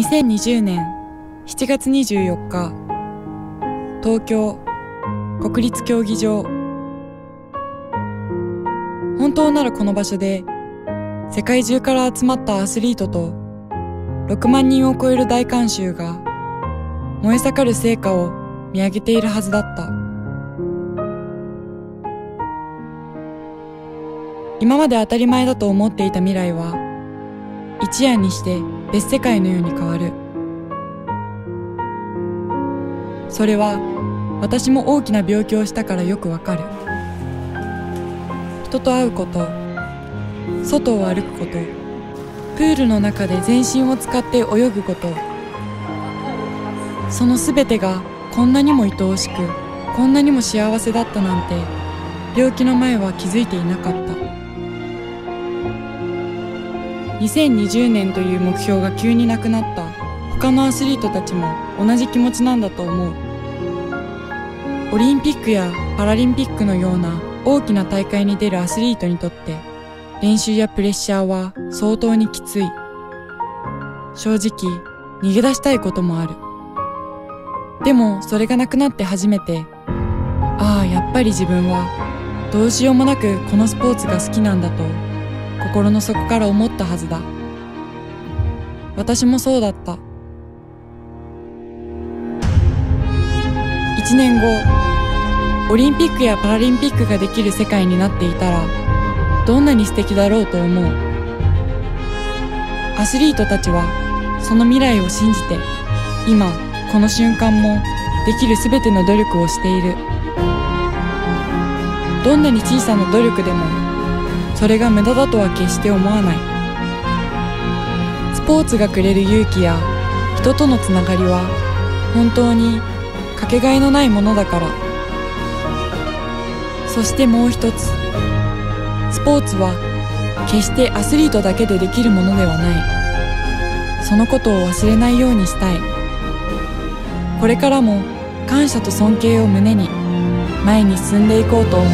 2020年7月24日、東京国立競技場。本当ならこの場所で世界中から集まったアスリートと6万人を超える大観衆が燃え盛る成果を見上げているはずだった。今まで当たり前だと思っていた未来は一夜にして別世界のように変わる。それは私も大きな病気をしたからよくわかる。人と会うこと、外を歩くこと、プールの中で全身を使って泳ぐこと、そのすべてがこんなにも愛おしく、こんなにも幸せだったなんて病気の前は気づいていなかった。2020年という目標が急になくなった他のアスリートたちも同じ気持ちなんだと思う。オリンピックやパラリンピックのような大きな大会に出るアスリートにとって練習やプレッシャーは相当にきつい。正直逃げ出したいこともある。でもそれがなくなって初めて、ああやっぱり自分はどうしようもなくこのスポーツが好きなんだと心の底から思ったはずだ。私もそうだった。1年後、オリンピックやパラリンピックができる世界になっていたらどんなに素敵だろうと思う。アスリートたちはその未来を信じて今この瞬間もできるすべての努力をしている。どんなに小さな努力でもそれが無駄だとは決して思わない。スポーツがくれる勇気や人とのつながりは本当にかけがえのないものだから。そしてもう一つ、スポーツは決してアスリートだけでできるものではない。そのことを忘れないようにしたい。これからも感謝と尊敬を胸に前に進んでいこうと思う。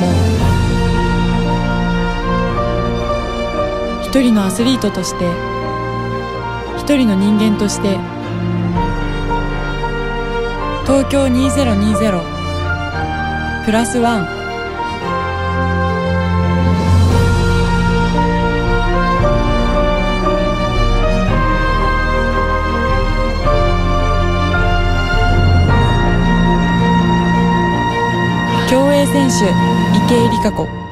一人のアスリートとして、一人の人間として、東京2020プラスワン。競泳選手池江璃花子。